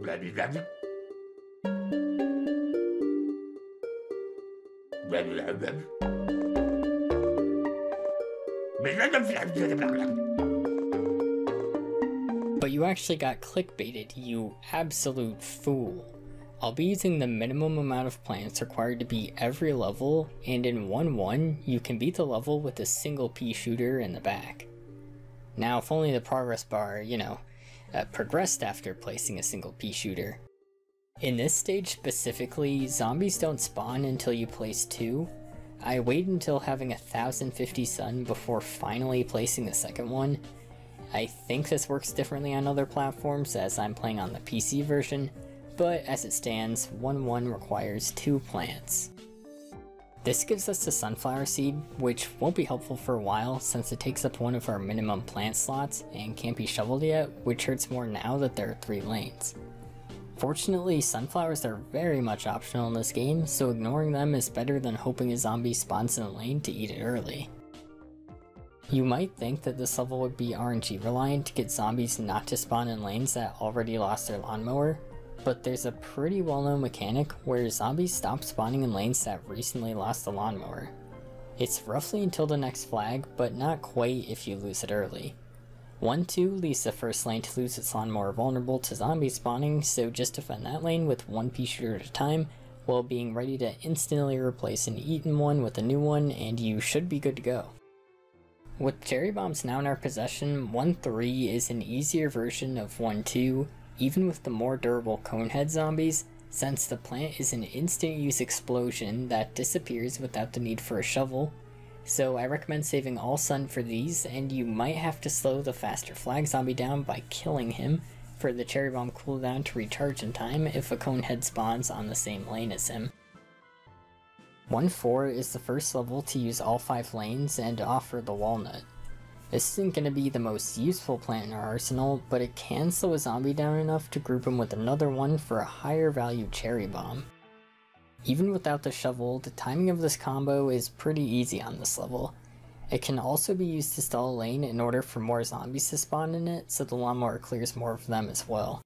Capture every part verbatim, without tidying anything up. But you actually got clickbaited, you absolute fool. I'll be using the minimum amount of plants required to beat every level, and in one one, you can beat the level with a single pea shooter in the back. Now if only the progress bar, you know, uh, progressed after placing a single pea shooter. In this stage specifically, zombies don't spawn until you place two. I wait until having one thousand fifty sun before finally placing the second one. I think this works differently on other platforms as I'm playing on the P C version, but as it stands, one one requires two plants. This gives us the sunflower seed, which won't be helpful for a while since it takes up one of our minimum plant slots and can't be shoveled yet, which hurts more now that there are three lanes. Fortunately, sunflowers are very much optional in this game, so ignoring them is better than hoping a zombie spawns in a lane to eat it early. You might think that this level would be R N G reliant to get zombies not to spawn in lanes that already lost their lawnmower, but there's a pretty well-known mechanic where zombies stop spawning in lanes that recently lost the lawnmower. It's roughly until the next flag, but not quite if you lose it early. one two leaves the first lane to lose its lawnmower vulnerable to zombie spawning, so just defend that lane with one pea shooter at a time, while being ready to instantly replace an eaten one with a new one, and you should be good to go. With cherry bombs now in our possession, one three is an easier version of one two, even with the more durable conehead zombies, since the plant is an instant use explosion that disappears without the need for a shovel, so I recommend saving all sun for these, and you might have to slow the faster flag zombie down by killing him for the cherry bomb cooldown to recharge in time if a conehead spawns on the same lane as him. one four is the first level to use all five lanes and offer the walnut. This isn't going to be the most useful plant in our arsenal, but it can slow a zombie down enough to group him with another one for a higher value cherry bomb. Even without the shovel, the timing of this combo is pretty easy on this level. It can also be used to stall a lane in order for more zombies to spawn in it, so the lawnmower clears more of them as well.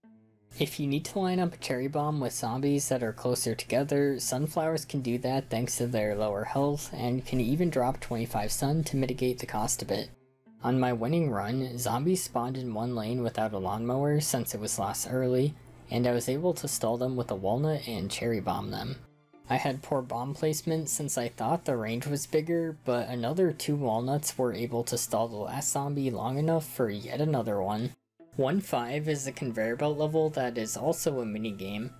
If you need to line up a cherry bomb with zombies that are closer together, sunflowers can do that thanks to their lower health, and can even drop twenty-five sun to mitigate the cost a bit. On my winning run, zombies spawned in one lane without a lawnmower since it was lost early, and I was able to stall them with a walnut and cherry bomb them. I had poor bomb placement since I thought the range was bigger, but another two walnuts were able to stall the last zombie long enough for yet another one. one five is a conveyor belt level that is also a minigame.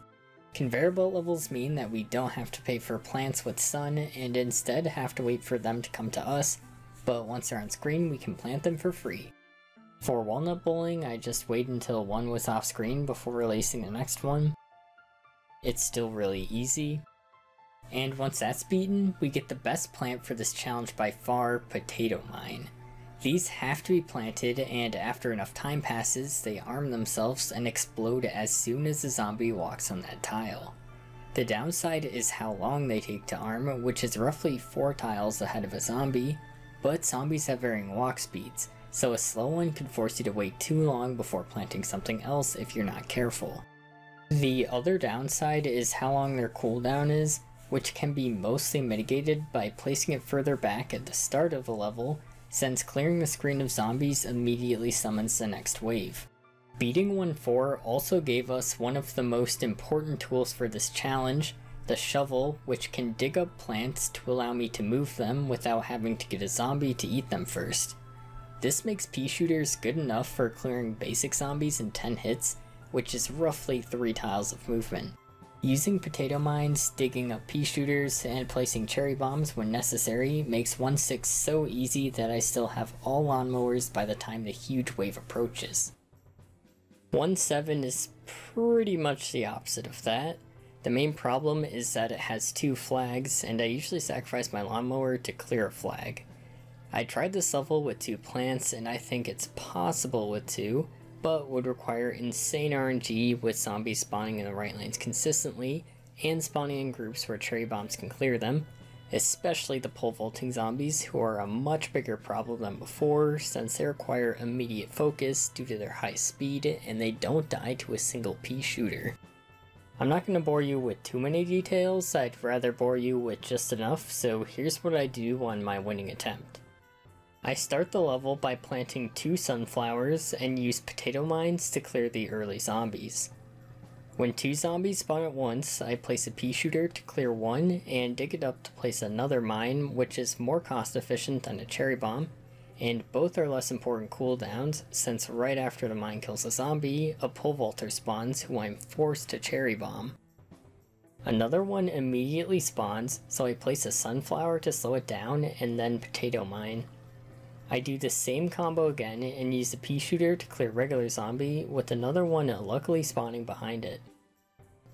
Conveyor belt levels mean that we don't have to pay for plants with sun, and instead have to wait for them to come to us, but once they're on screen, we can plant them for free. For walnut bowling, I just waited until one was off screen before releasing the next one. It's still really easy. And once that's beaten, we get the best plant for this challenge by far, Potato Mine. These have to be planted, and after enough time passes, they arm themselves and explode as soon as the zombie walks on that tile. The downside is how long they take to arm, which is roughly four tiles ahead of a zombie, but zombies have varying walk speeds, so a slow one could force you to wait too long before planting something else if you're not careful. The other downside is how long their cooldown is, which can be mostly mitigated by placing it further back at the start of the level, since clearing the screen of zombies immediately summons the next wave. Beating one four also gave us one of the most important tools for this challenge, the shovel, which can dig up plants to allow me to move them without having to get a zombie to eat them first. This makes pea shooters good enough for clearing basic zombies in ten hits, which is roughly three tiles of movement. Using potato mines, digging up pea shooters, and placing cherry bombs when necessary makes one six so easy that I still have all lawnmowers by the time the huge wave approaches. one seven is pretty much the opposite of that. The main problem is that it has two flags, and I usually sacrifice my lawnmower to clear a flag. I tried this level with two plants, and I think it's possible with two, but would require insane R N G with zombies spawning in the right lanes consistently, and spawning in groups where cherry bombs can clear them, especially the pole vaulting zombies, who are a much bigger problem than before since they require immediate focus due to their high speed and they don't die to a single pea shooter. I'm not going to bore you with too many details, I'd rather bore you with just enough, so here's what I do on my winning attempt. I start the level by planting two sunflowers and use potato mines to clear the early zombies. When two zombies spawn at once, I place a pea shooter to clear one and dig it up to place another mine, which is more cost efficient than a cherry bomb, and both are less important cooldowns, since right after the mine kills a zombie, a pole vaulter spawns who I'm forced to cherry bomb. Another one immediately spawns, so I place a sunflower to slow it down and then potato mine. I do the same combo again and use the pea shooter to clear regular zombie, with another one luckily spawning behind it.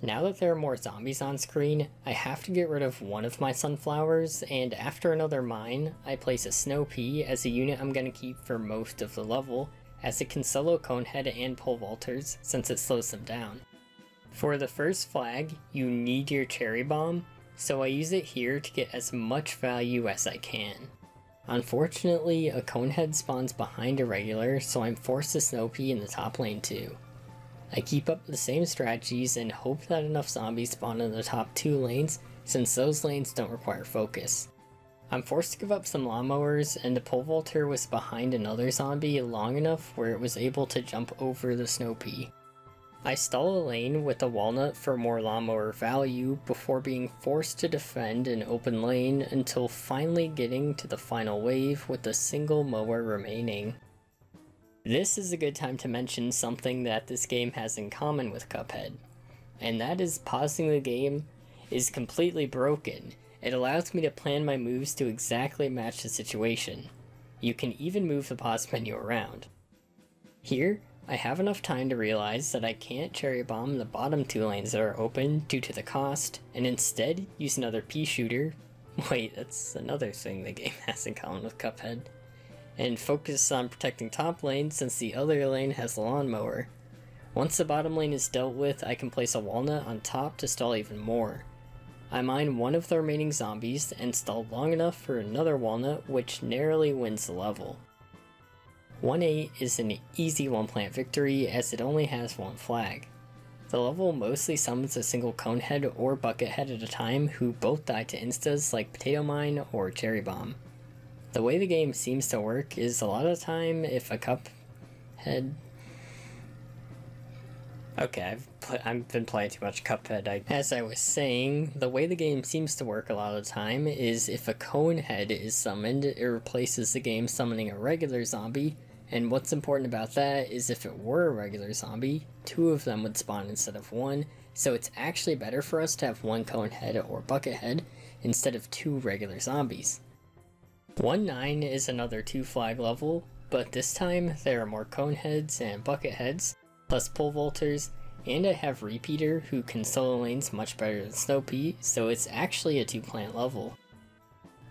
Now that there are more zombies on screen, I have to get rid of one of my sunflowers, and after another mine, I place a snow pea as a unit I'm going to keep for most of the level, as it can solo conehead and pole vaulters since it slows them down. For the first flag, you need your cherry bomb, so I use it here to get as much value as I can. Unfortunately, a conehead spawns behind a regular, so I'm forced to snow pea in the top lane too. I keep up the same strategies and hope that enough zombies spawn in the top two lanes, since those lanes don't require focus. I'm forced to give up some lawnmowers, and the pole vaulter was behind another zombie long enough where it was able to jump over the snow pea. I stall a lane with a walnut for more lawnmower value before being forced to defend an open lane until finally getting to the final wave with a single mower remaining. This is a good time to mention something that this game has in common with Cuphead, and that is pausing the game is completely broken. It allows me to plan my moves to exactly match the situation. You can even move the pause menu around. Here, I have enough time to realize that I can't cherry bomb the bottom two lanes that are open due to the cost, and instead use another pea shooter. Wait, that's another thing the game has in common with Cuphead. And focus on protecting top lane since the other lane has the lawnmower. Once the bottom lane is dealt with, I can place a walnut on top to stall even more. I mine one of the remaining zombies and stall long enough for another walnut, which narrowly wins the level. one eight is an easy one plant victory as it only has one flag. The level mostly summons a single conehead or buckethead at a time who both die to instas like potato mine or cherry bomb. The way the game seems to work is a lot of the time if a Cuphead... Okay, I've, I've been playing too much Cuphead. I As I was saying, the way the game seems to work a lot of the time is if a conehead is summoned, it replaces the game summoning a regular zombie, and what's important about that is if it were a regular zombie, two of them would spawn instead of one, so it's actually better for us to have one conehead or buckethead instead of two regular zombies. one nine is another two flag level, but this time there are more coneheads and bucketheads, plus pole vaulters, and I have Repeater who can solo lanes much better than Snow Pea, so it's actually a two plant level.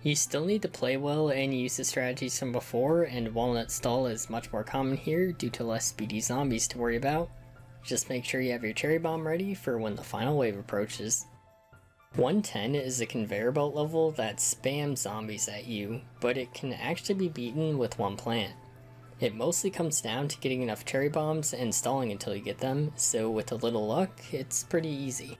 You still need to play well and use the strategies from before, and walnut stall is much more common here due to less speedy zombies to worry about. Just make sure you have your cherry bomb ready for when the final wave approaches. one ten is a conveyor belt level that spams zombies at you, but it can actually be beaten with one plant. It mostly comes down to getting enough cherry bombs and stalling until you get them, so with a little luck, it's pretty easy.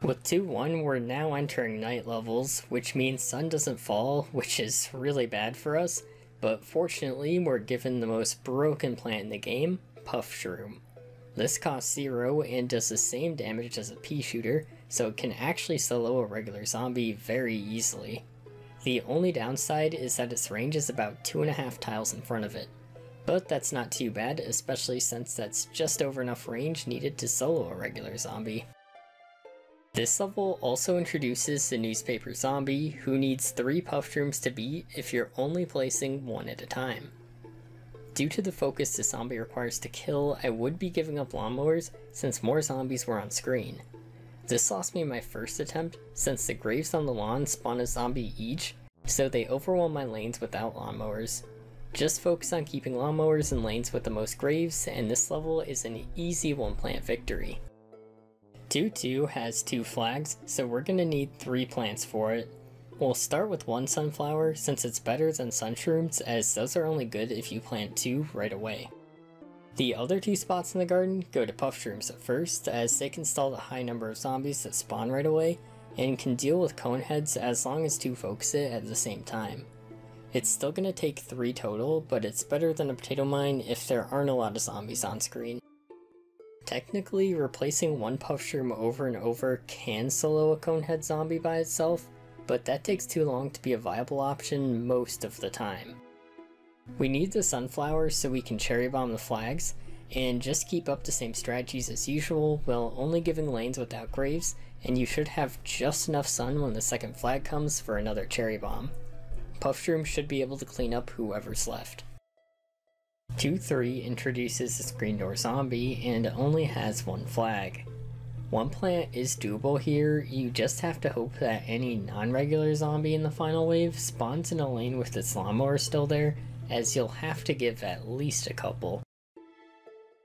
With two one, we're now entering night levels, which means sun doesn't fall, which is really bad for us, but fortunately we're given the most broken plant in the game, Puff Shroom. This costs zero and does the same damage as a pea shooter, so it can actually solo a regular zombie very easily. The only downside is that its range is about two and a half tiles in front of it, but that's not too bad, especially since that's just over enough range needed to solo a regular zombie. This level also introduces the newspaper zombie, who needs three puff shrooms to beat if you're only placing one at a time. Due to the focus the zombie requires to kill, I would be giving up lawnmowers since more zombies were on screen. This lost me my first attempt, since the graves on the lawn spawn a zombie each, so they overwhelm my lanes without lawnmowers. Just focus on keeping lawnmowers in lanes with the most graves, and this level is an easy one plant victory. two two has two flags, so we're gonna need three plants for it. We'll start with one sunflower, since it's better than mushrooms, as those are only good if you plant two right away. The other two spots in the garden go to puffshrooms at first, as they can stall the high number of zombies that spawn right away, and can deal with coneheads as long as two focus it at the same time. It's still going to take three total, but it's better than a potato mine if there aren't a lot of zombies on screen. Technically, replacing one puffshroom over and over can solo a conehead zombie by itself, but that takes too long to be a viable option most of the time. We need the sunflowers so we can cherry bomb the flags, and just keep up the same strategies as usual while only giving lanes without graves, and you should have just enough sun when the second flag comes for another cherry bomb. Puffshroom should be able to clean up whoever's left. two three introduces the screen door zombie and only has one flag. One plant is doable here, you just have to hope that any non-regular zombie in the final wave spawns in a lane with its lawnmower still there, as you'll have to give at least a couple.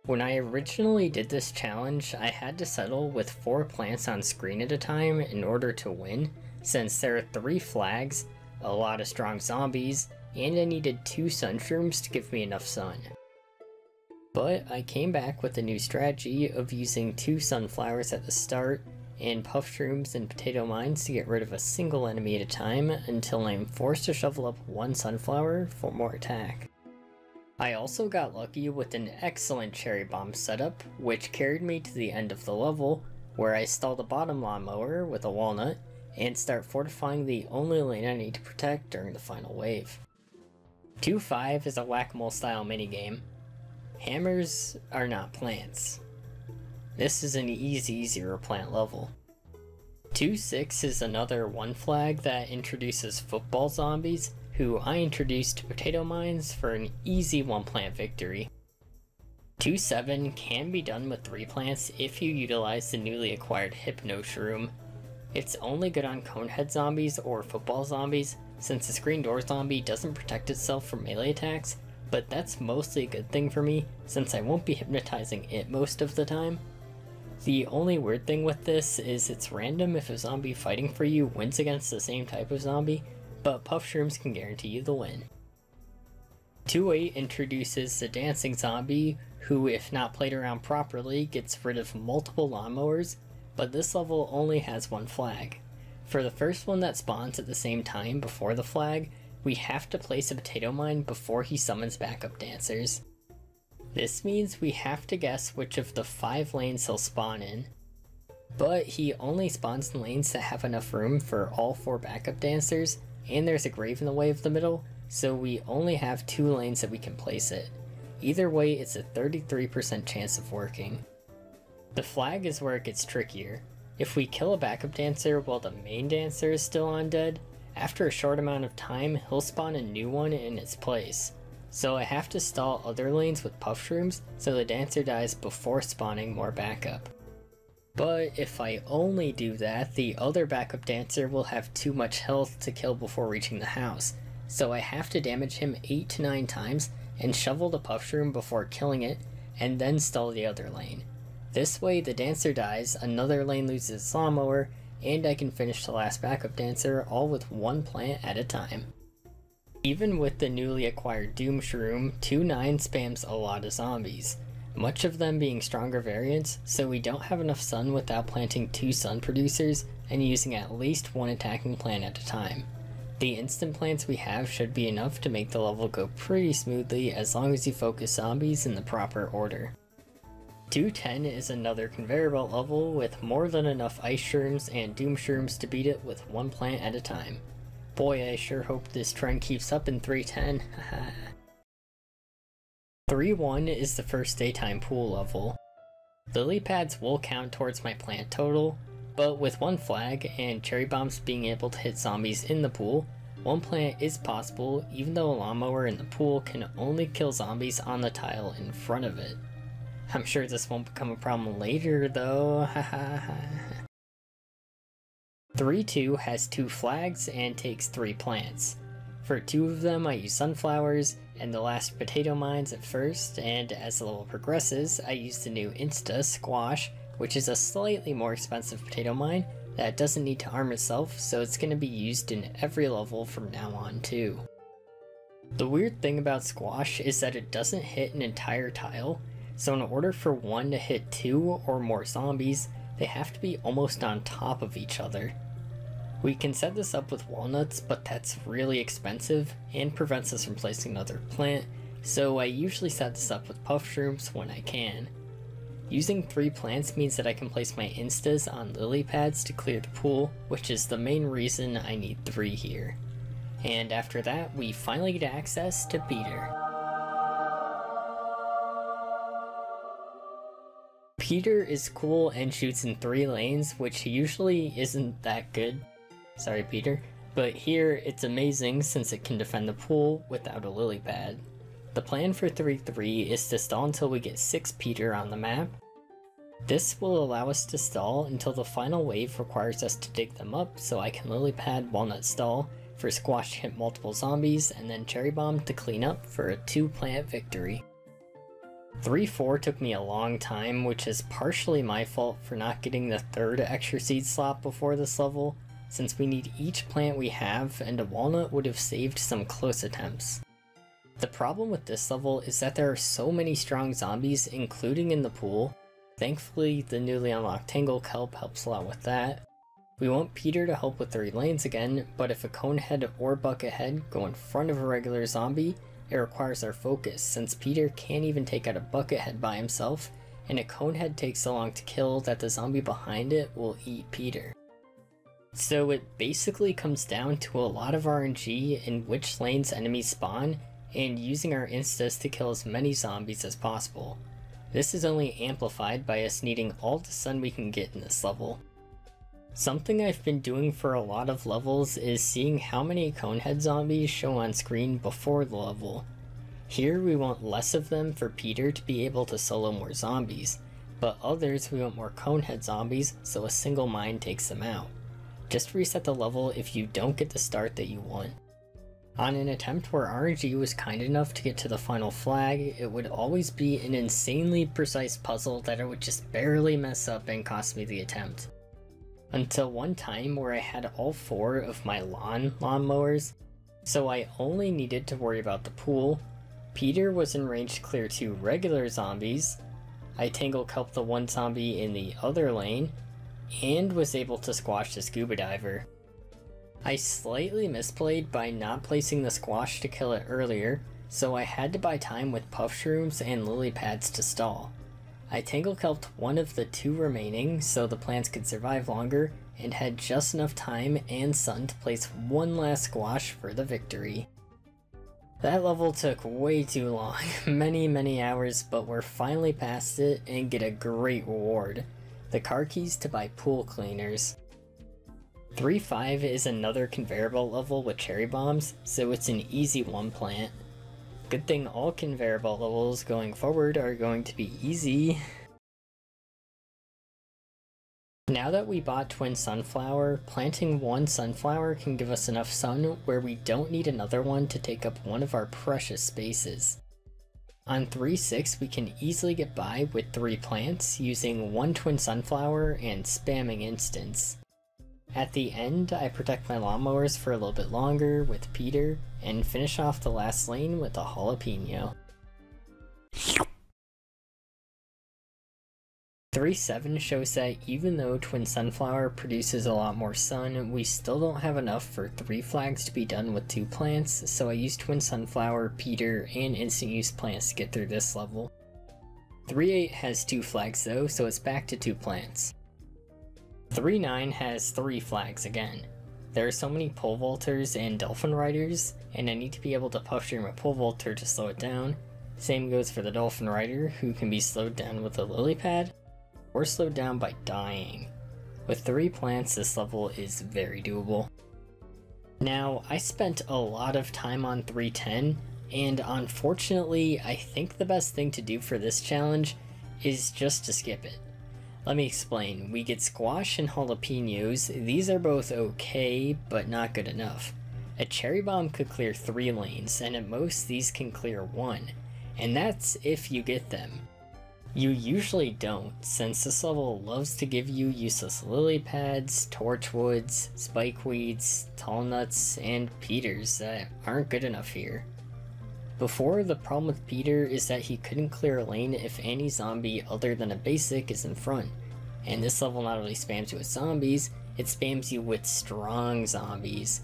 When I originally did this challenge, I had to settle with four plants on screen at a time in order to win, since there are three flags, a lot of strong zombies, and I needed two mushrooms to give me enough sun. But I came back with a new strategy of using two sunflowers at the start, and puffshrooms and potato mines to get rid of a single enemy at a time until I'm forced to shovel up one sunflower for more attack. I also got lucky with an excellent cherry bomb setup, which carried me to the end of the level, where I stall the bottom lawnmower with a walnut, and start fortifying the only lane I need to protect during the final wave. two five is a whack-a-mole style minigame. Hammers are not plants. This is an easy zero plant level. two six is another one flag that introduces football zombies, who I introduced to potato mines for an easy one plant victory. two seven can be done with three plants if you utilize the newly acquired hypno shroom. It's only good on conehead zombies or football zombies, since the screen door zombie doesn't protect itself from melee attacks, but that's mostly a good thing for me, since I won't be hypnotizing it most of the time. The only weird thing with this is it's random if a zombie fighting for you wins against the same type of zombie, but puffshrooms can guarantee you the win. two eight introduces the dancing zombie, who if not played around properly gets rid of multiple lawnmowers, but this level only has one flag. For the first one that spawns at the same time before the flag, we have to place a potato mine before he summons backup dancers. This means we have to guess which of the five lanes he'll spawn in, but he only spawns in lanes that have enough room for all four backup dancers, and there's a grave in the way of the middle, so we only have two lanes that we can place it. Either way, it's a thirty-three percent chance of working. The flag is where it gets trickier. If we kill a backup dancer while the main dancer is still undead, after a short amount of time, he'll spawn a new one in its place. So I have to stall other lanes with puffshrooms so the dancer dies before spawning more backup. But if I only do that, the other backup dancer will have too much health to kill before reaching the house, so I have to damage him eight to nine times and shovel the puffshroom before killing it, and then stall the other lane. This way the dancer dies, another lane loses its lawnmower, and I can finish the last backup dancer all with one plant at a time. Even with the newly acquired Doom Shroom, two nine spams a lot of zombies, much of them being stronger variants, so we don't have enough sun without planting two sun producers and using at least one attacking plant at a time. The instant plants we have should be enough to make the level go pretty smoothly as long as you focus zombies in the proper order. two ten is another conveyor belt level with more than enough ice shrooms and doom shrooms to beat it with one plant at a time. Boy, I sure hope this trend keeps up in three ten, haha. three one is the first daytime pool level. Lily pads will count towards my plant total, but with one flag and cherry bombs being able to hit zombies in the pool, one plant is possible even though a lawnmower in the pool can only kill zombies on the tile in front of it. I'm sure this won't become a problem later though, hahaha. three two has two flags and takes three plants. For two of them I use sunflowers and the last potato mines at first, and as the level progresses I use the new Insta Squash, which is a slightly more expensive potato mine, that doesn't need to harm itself, so it's going to be used in every level from now on too. The weird thing about squash is that it doesn't hit an entire tile, so in order for one to hit two or more zombies, they have to be almost on top of each other. We can set this up with walnuts, but that's really expensive and prevents us from placing another plant, so I usually set this up with puff shrooms when I can. Using three plants means that I can place my instas on lily pads to clear the pool, which is the main reason I need three here. And after that, we finally get access to Peter. Peter is cool and shoots in three lanes, which usually isn't that good. Sorry, Peter. But here, it's amazing since it can defend the pool without a lily pad. The plan for three three is to stall until we get six Peter on the map. This will allow us to stall until the final wave requires us to dig them up, so I can lily pad walnut stall for squash to hit multiple zombies, and then cherry bomb to clean up for a two plant victory. three four took me a long time, which is partially my fault for not getting the third extra seed slot before this level, since we need each plant we have, and a walnut would have saved some close attempts. The problem with this level is that there are so many strong zombies, including in the pool. Thankfully, the newly unlocked Tangle Kelp helps a lot with that. We want Peter to help with three lanes again, but if a Conehead or Buckethead go in front of a regular zombie, it requires our focus, since Peter can't even take out a Buckethead by himself, and a Conehead takes so long to kill that the zombie behind it will eat Peter. So it basically comes down to a lot of R N G in which lanes enemies spawn, and using our instas to kill as many zombies as possible. This is only amplified by us needing all the sun we can get in this level. Something I've been doing for a lot of levels is seeing how many Conehead zombies show on screen before the level. Here we want less of them for Peter to be able to solo more zombies, but others we want more Conehead zombies so a single mine takes them out. Just reset the level if you don't get the start that you want. On an attempt where R N G was kind enough to get to the final flag, it would always be an insanely precise puzzle that I would just barely mess up and cost me the attempt. Until one time where I had all four of my lawn lawnmowers, so I only needed to worry about the pool. Peter was in range to clear two regular zombies, I Tangle Kelp the one zombie in the other lane, and was able to squash the scuba diver. I slightly misplayed by not placing the squash to kill it earlier, so I had to buy time with puff shrooms and lily pads to stall. I Tangle Kelped one of the two remaining so the plants could survive longer, and had just enough time and sun to place one last squash for the victory. That level took way too long, many many hours, but we're finally past it and get a great reward. The car keys to buy pool cleaners. three five is another conveyor belt level with cherry bombs, so it's an easy one plant. Good thing all conveyor belt levels going forward are going to be easy. Now that we bought twin sunflower, planting one sunflower can give us enough sun where we don't need another one to take up one of our precious spaces. On three six we can easily get by with three plants using one twin sunflower and spamming instants. At the end, I protect my lawnmowers for a little bit longer with Peter, and finish off the last lane with a jalapeno. three seven shows that even though twin sunflower produces a lot more sun, we still don't have enough for three flags to be done with two plants, so I use twin sunflower, Peter, and instant use plants to get through this level. three eight has two flags though, so it's back to two plants. three nine has three flags again. There are so many pole vaulters and dolphin riders, and I need to be able to puff stream a pole vaulter to slow it down. Same goes for the dolphin rider, who can be slowed down with a lily pad, or slowed down by dying. With three plants, this level is very doable. Now, I spent a lot of time on three ten, and unfortunately, I think the best thing to do for this challenge is just to skip it. Let me explain. We get squash and jalapenos. These are both okay, but not good enough. A cherry bomb could clear three lanes, and at most these can clear one, and that's if you get them. You usually don't, since this level loves to give you useless lily pads, torchwoods, spikeweeds, tall nuts, and Peters that aren't good enough here. Before, the problem with Peter is that he couldn't clear a lane if any zombie other than a basic is in front, and this level not only spams you with zombies, it spams you with strong zombies.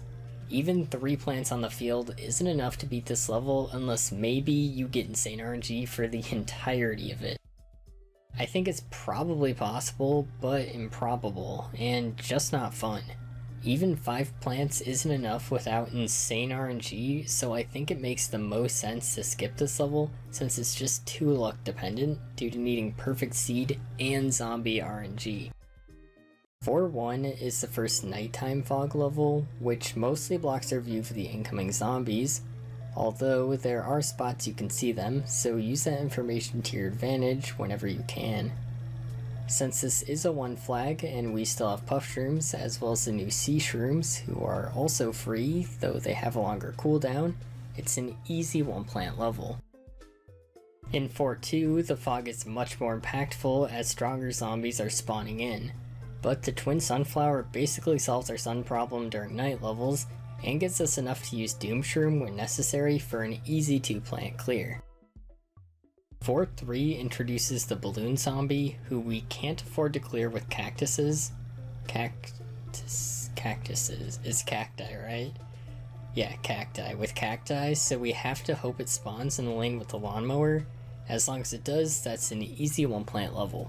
Even three plants on the field isn't enough to beat this level unless maybe you get insane R N G for the entirety of it. I think it's probably possible, but improbable, and just not fun. Even five plants isn't enough without insane R N G, so I think it makes the most sense to skip this level since it's just too luck dependent due to needing perfect seed and zombie R N G. four one is the first nighttime fog level, which mostly blocks your view for the incoming zombies, although there are spots you can see them, so use that information to your advantage whenever you can. Since this is a one flag and we still have puff shrooms as well as the new sea shrooms who are also free, though they have a longer cooldown, it's an easy one plant level. In four two, the fog is much more impactful as stronger zombies are spawning in. But the Twin Sunflower basically solves our sun problem during night levels, and gets us enough to use Doom Shroom when necessary for an easy two plant clear. four three introduces the Balloon Zombie, who we can't afford to clear with cactuses. Cactus... cactuses... is cacti, right? Yeah, cacti. With cacti, so we have to hope it spawns in the lane with the lawnmower. As long as it does, that's an easy one plant level.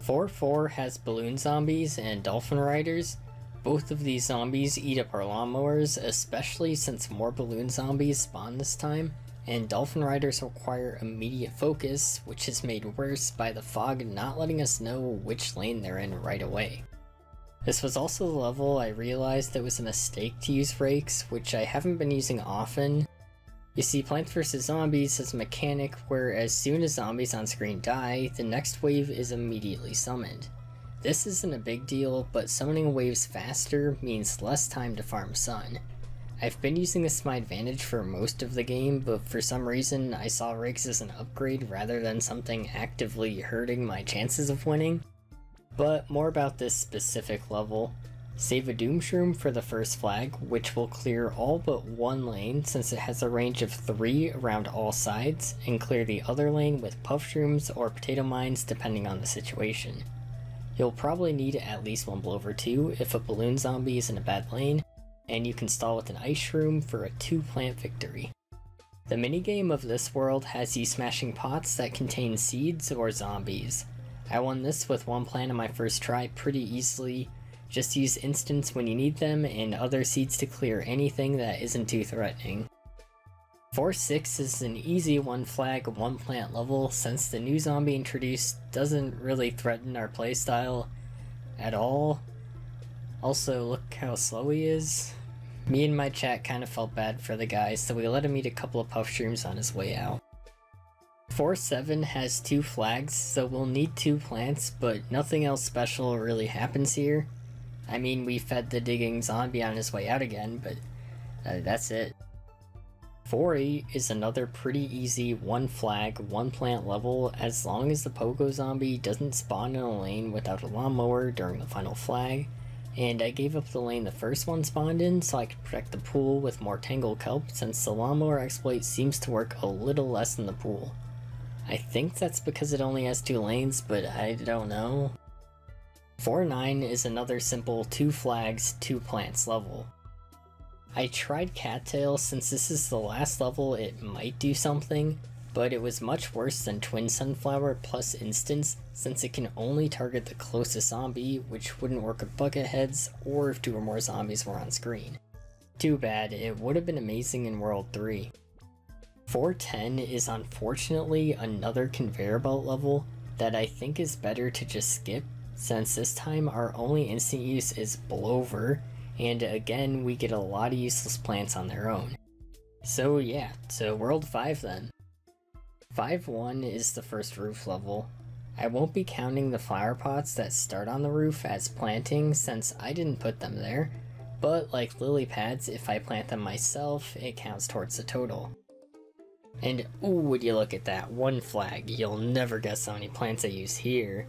four four has Balloon Zombies and Dolphin Riders. Both of these zombies eat up our lawnmowers, especially since more Balloon Zombies spawn this time, and Dolphin Riders require immediate focus, which is made worse by the fog not letting us know which lane they're in right away. This was also the level I realized it was a mistake to use rakes, which I haven't been using often. You see, Plants versus. Zombies has a mechanic where as soon as zombies on screen die, the next wave is immediately summoned. This isn't a big deal, but summoning waves faster means less time to farm sun. I've been using this to my advantage for most of the game, but for some reason I saw rakes as an upgrade rather than something actively hurting my chances of winning. But more about this specific level. Save a Doom Shroom for the first flag, which will clear all but one lane since it has a range of three around all sides, and clear the other lane with Puff Shrooms or Potato Mines depending on the situation. You'll probably need at least one Blow over two if a Balloon Zombie is in a bad lane, and you can stall with an Ice Shroom for a two plant victory. The minigame of this world has you smashing pots that contain seeds or zombies. I won this with one plant on my first try pretty easily. Just use instants when you need them and other seeds to clear anything that isn't too threatening. four six is an easy one flag, one plant level since the new zombie introduced doesn't really threaten our playstyle at all. Also, look how slow he is. Me and my chat kind of felt bad for the guy, so we let him eat a couple of puff shrooms on his way out. four seven has two flags, so we'll need two plants, but nothing else special really happens here. I mean, we fed the digging zombie on his way out again, but uh, that's it. four eight is another pretty easy one flag, one plant level as long as the Pogo Zombie doesn't spawn in a lane without a lawnmower during the final flag, and I gave up the lane the first one spawned in so I could protect the pool with more Tangle Kelp since the lawnmower exploit seems to work a little less in the pool. I think that's because it only has two lanes, but I don't know. four nine is another simple two flags, two plants level. I tried Cattail since this is the last level it might do something, but it was much worse than Twin Sunflower plus Instance since it can only target the closest zombie, which wouldn't work with bucket heads or if two or more zombies were on screen. Too bad, it would have been amazing in World three. four ten is unfortunately another conveyor belt level that I think is better to just skip, since this time our only instant use is Blover, and again we get a lot of useless plants on their own. So yeah, to World five then. five one is the first roof level. I won't be counting the flower pots that start on the roof as planting since I didn't put them there, but like lily pads, if I plant them myself, it counts towards the total. And ooh, would you look at that, one flag. You'll never guess how many plants I use here.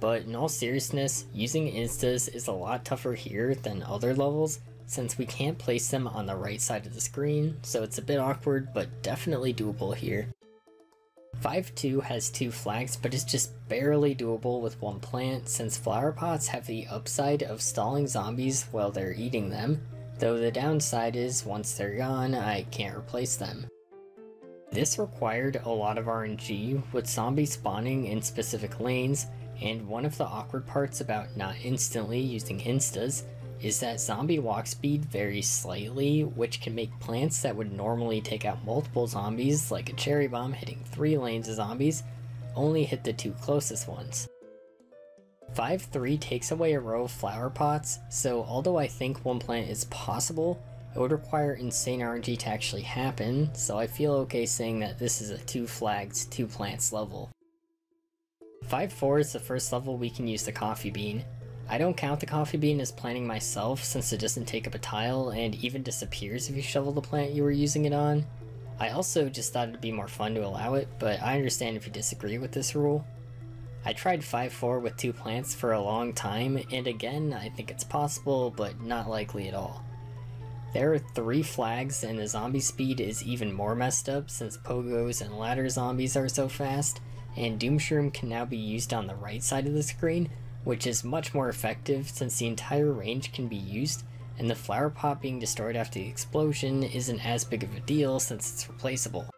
But in all seriousness, using instas is a lot tougher here than other levels, since we can't place them on the right side of the screen, so it's a bit awkward, but definitely doable here. five two has two flags, but it's just barely doable with one plant, since flower pots have the upside of stalling zombies while they're eating them, though the downside is once they're gone, I can't replace them. This required a lot of R N G, with zombies spawning in specific lanes, and one of the awkward parts about not instantly using instas is that zombie walk speed varies slightly, which can make plants that would normally take out multiple zombies, like a cherry bomb hitting three lanes of zombies, only hit the two closest ones. five three takes away a row of flower pots, so although I think one plant is possible, it would require insane R N G to actually happen, so I feel okay saying that this is a two flags, two plants level. five four is the first level we can use the coffee bean. I don't count the coffee bean as planting myself, since it doesn't take up a tile and even disappears if you shovel the plant you were using it on. I also just thought it'd be more fun to allow it, but I understand if you disagree with this rule. I tried five four with two plants for a long time, and again, I think it's possible, but not likely at all. There are three flags, and the zombie speed is even more messed up since pogos and ladder zombies are so fast, and Doomshroom can now be used on the right side of the screen, which is much more effective since the entire range can be used, and the flower pot being destroyed after the explosion isn't as big of a deal since it's replaceable.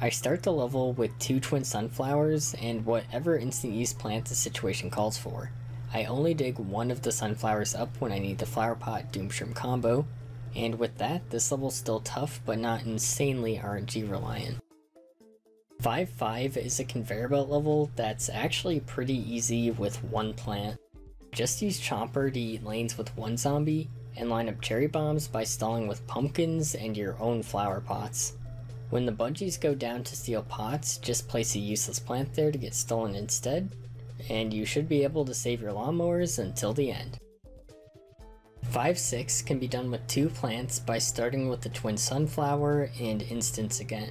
I start the level with two twin sunflowers and whatever instant use plant the situation calls for. I only dig one of the sunflowers up when I need the flower pot Doomshroom combo, and with that, this level's still tough but not insanely R N G reliant. five five is a conveyor belt level that's actually pretty easy with one plant. Just use Chomper to eat lanes with one zombie, and line up cherry bombs by stalling with pumpkins and your own flower pots. When the budgies go down to steal pots, just place a useless plant there to get stolen instead, and you should be able to save your lawnmowers until the end. five six can be done with two plants by starting with the twin sunflower and instance again.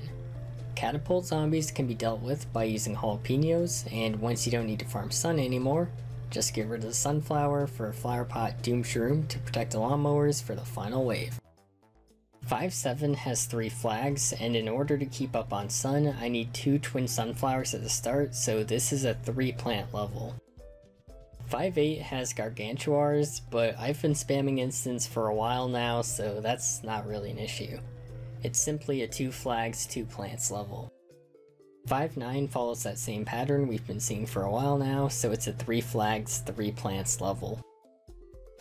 Catapult zombies can be dealt with by using jalapenos, and once you don't need to farm sun anymore, just get rid of the sunflower for a flower pot Doomshroom to protect the lawnmowers for the final wave. five seven has three flags, and in order to keep up on sun, I need two twin sunflowers at the start, so this is a three plant level. five eight has gargantuars, but I've been spamming instants for a while now, so that's not really an issue. It's simply a two flags, two plants level. five nine follows that same pattern we've been seeing for a while now, so it's a three flags, three plants level.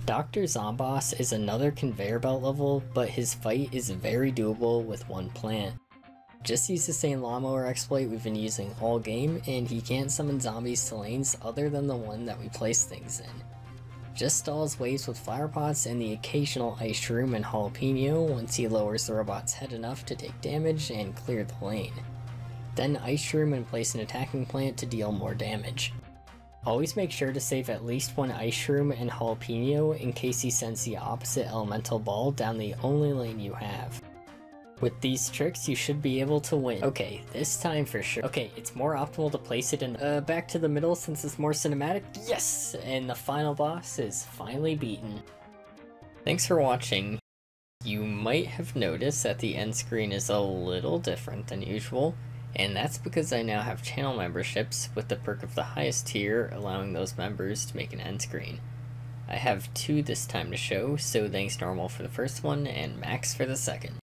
Doctor Zomboss is another conveyor belt level, but his fight is very doable with one plant. Just use the same lawnmower exploit we've been using all game, and he can't summon zombies to lanes other than the one that we place things in. Just stalls waves with flower pots and the occasional ice shroom and jalapeno once he lowers the robot's head enough to take damage and clear the lane. Then ice shroom and place an attacking plant to deal more damage. Always make sure to save at least one ice shroom and jalapeno in case he sends the opposite elemental ball down the only lane you have. With these tricks, you should be able to win. Okay, this time for sure. Okay, it's more optimal to place it in uh, back to the middle since it's more cinematic. Yes! And the final boss is finally beaten. Thanks for watching. You might have noticed that the end screen is a little different than usual, and that's because I now have channel memberships with the perk of the highest tier allowing those members to make an end screen. I have two this time to show, so thanks normal for the first one and max for the second.